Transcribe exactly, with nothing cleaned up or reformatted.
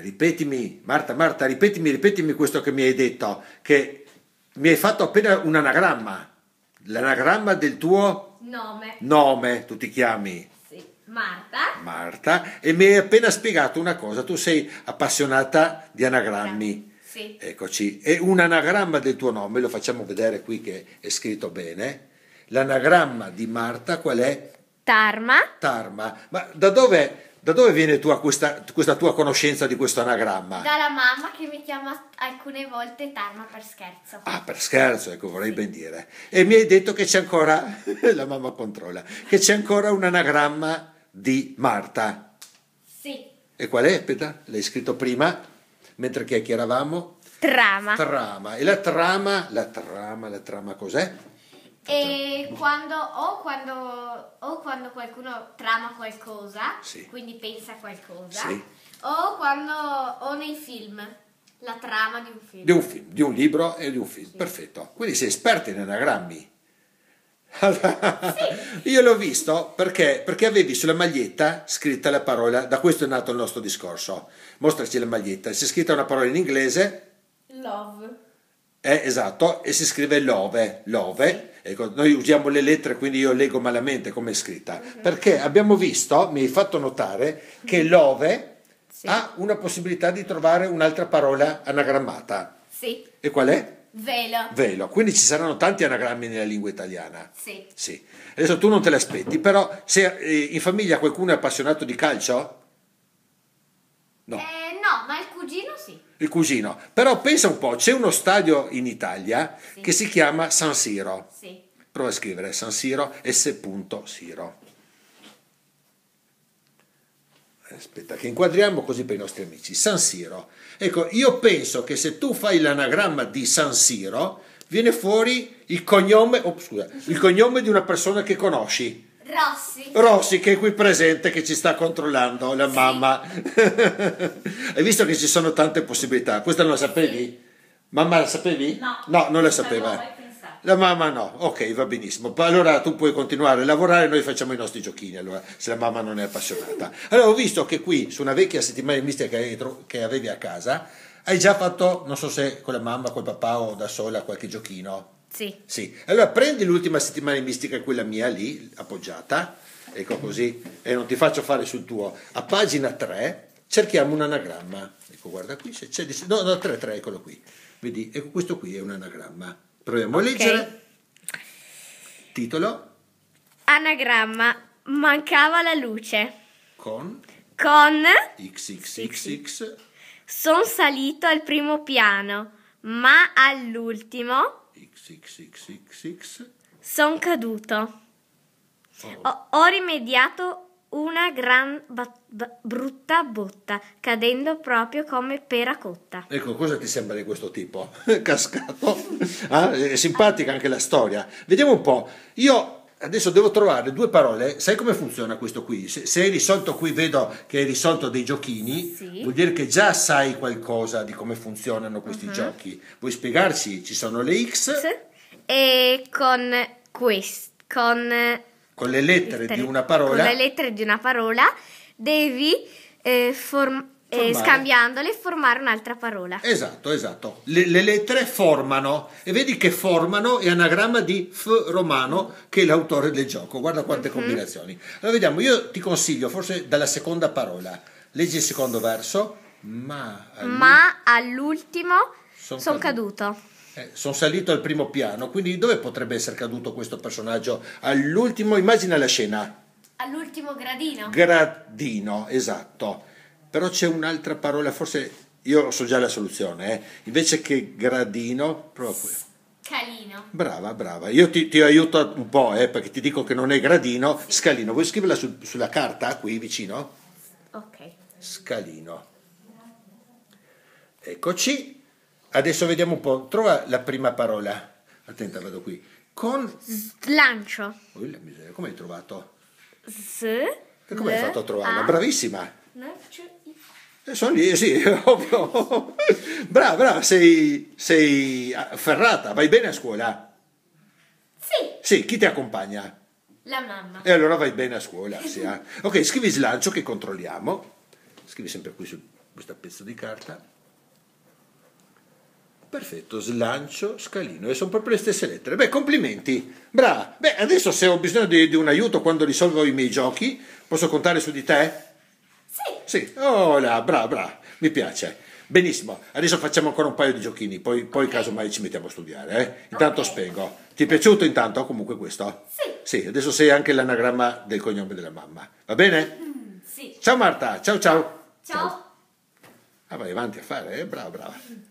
ripetimi, Marta, Marta, ripetimi, ripetimi questo che mi hai detto, che mi hai fatto appena un anagramma, l'anagramma del tuo nome, nome tu ti chiami? Sì, Marta. Marta, e mi hai appena spiegato una cosa, tu sei appassionata di anagrammi. Sì. Eccoci, e un anagramma del tuo nome, lo facciamo vedere qui che è scritto bene, l'anagramma di Marta qual è? Tarma. Tarma, ma da dove... Da dove viene tua questa, questa tua conoscenza di questo anagramma? Dalla mamma che mi chiama alcune volte Tarma per scherzo. Ah, per scherzo, ecco, vorrei sì. ben dire. E mi hai detto che c'è ancora, la mamma controlla, che c'è ancora un anagramma di Marta. Sì. E qual è? Aspetta, l'hai scritto prima, mentre chiacchieravamo. Trama. Trama. E la trama, la trama, la trama cos'è? E quando o, quando o quando qualcuno trama qualcosa, sì. quindi pensa a qualcosa, sì. o quando o nei film, la trama di un film. Di un film, di un libro e di un film, sì. perfetto. Quindi sei esperta in anagrammi. Sì. Io l'ho visto perché, perché avevi sulla maglietta scritta la parola, da questo è nato il nostro discorso. Mostraci la maglietta, c'è scritta una parola in inglese. Love. Eh, esatto, e si scrive love, love. Ecco, noi usiamo le lettere, quindi io leggo malamente come è scritta, uh-huh. perché abbiamo visto, mi hai fatto notare, che love sì. ha una possibilità di trovare un'altra parola anagrammata. Sì. E qual è? Velo. Velo, quindi ci saranno tanti anagrammi nella lingua italiana. Sì. Sì. Adesso tu non te l'aspetti, però se eh, in famiglia qualcuno è appassionato di calcio? No. Eh, no, ma il cugino sì. Il cugino, però pensa un po', c'è uno stadio in Italia sì. che si chiama San Siro. Sì. Prova a scrivere San Siro, S punto Siro. Aspetta, che inquadriamo così per i nostri amici. San Siro. Ecco, io penso che se tu fai l'anagramma di San Siro, viene fuori il cognome, oh, scusa, il cognome di una persona che conosci. Rossi. Rossi che è qui presente, che ci sta controllando, la sì. mamma. Hai visto che ci sono tante possibilità, questa non la sapevi? Sì. Mamma la sapevi? No, no non la sapeva. La mamma no, ok, va benissimo. Allora tu puoi continuare a lavorare, noi facciamo i nostri giochini, allora, se la mamma non è appassionata. Allora ho visto che qui, su una vecchia settimana enigmistica che avevi a casa, hai già fatto, non so se con la mamma, col papà o da sola, qualche giochino. Sì. Sì. Allora prendi l'ultima settimana enigmistica, quella mia lì, appoggiata, ecco così, e non ti faccio fare sul tuo. A pagina tre cerchiamo un anagramma. Ecco, guarda qui, se c'è... No, no, tre, tre, eccolo qui. Vedi, ecco questo qui è un anagramma. Proviamo okay. a leggere. Titolo. Anagramma. Mancava la luce. Con? Con? XXXX. Son salito al primo piano, ma all'ultimo... XXXX son caduto. Oh. Ho, ho rimediato una gran brutta botta, cadendo proprio come pera cotta. Ecco, cosa ti sembra di questo tipo? Cascato. Ah, è simpatica anche la storia. Vediamo un po'. Io adesso devo trovare due parole. Sai come funziona questo qui? Se, se hai risolto qui, vedo che hai risolto dei giochini, sì. vuol dire che già sai qualcosa di come funzionano questi uh-huh. giochi. Vuoi spiegarci? Ci sono le X. E con questo, con, con le lettere, lettere di una parola. Con le lettere di una parola devi eh, form Eh, scambiandole formare un'altra parola. Esatto, esatto. Le, le lettere formano, e vedi che formano è anagramma di F. Romano, che è l'autore del gioco. Guarda quante uh-huh. combinazioni. Allora vediamo, io ti consiglio forse dalla seconda parola. Leggi il secondo verso. Ma, ma all'ultimo sono son caduto, caduto. Eh, sono salito al primo piano, quindi dove potrebbe essere caduto questo personaggio? All'ultimo, immagina la scena. All'ultimo gradino. Gradino, esatto. Però c'è un'altra parola, forse io so già la soluzione, eh? Invece che gradino, proprio. Scalino. Brava, brava. Io ti, ti aiuto un po', eh, perché ti dico che non è gradino, sì. scalino. Vuoi scriverla su, sulla carta, qui vicino? Ok. Scalino. Eccoci. Adesso vediamo un po'. Trova la prima parola. Attenta, vado qui. Con... Slancio. Oh, la miseria, come hai trovato? S. E come hai fatto a trovarla? Bravissima. Eh, sono lì, sì, ovvio. Brava, brava, sei, sei ferrata, vai bene a scuola? Sì. Sì, chi ti accompagna? La mamma. E allora vai bene a scuola, sì. Eh? Ok, scrivi slancio che controlliamo. Scrivi sempre qui sul questo pezzo di carta, perfetto, slancio, scalino, e sono proprio le stesse lettere. Beh, complimenti, brava. Beh, adesso se ho bisogno di, di un aiuto quando risolvo i miei giochi, posso contare su di te? Sì. Sì, oh là, brava, brava, mi piace. Benissimo, adesso facciamo ancora un paio di giochini, poi, poi casomai ci mettiamo a studiare. Eh? Intanto okay. Spengo. Ti è piaciuto intanto comunque questo? Sì. Sì, adesso sei anche l'anagramma del cognome della mamma, va bene? Mm, sì. Ciao Marta, ciao ciao. Ciao. ciao. Ah, vai avanti a fare, eh? Brava, brava.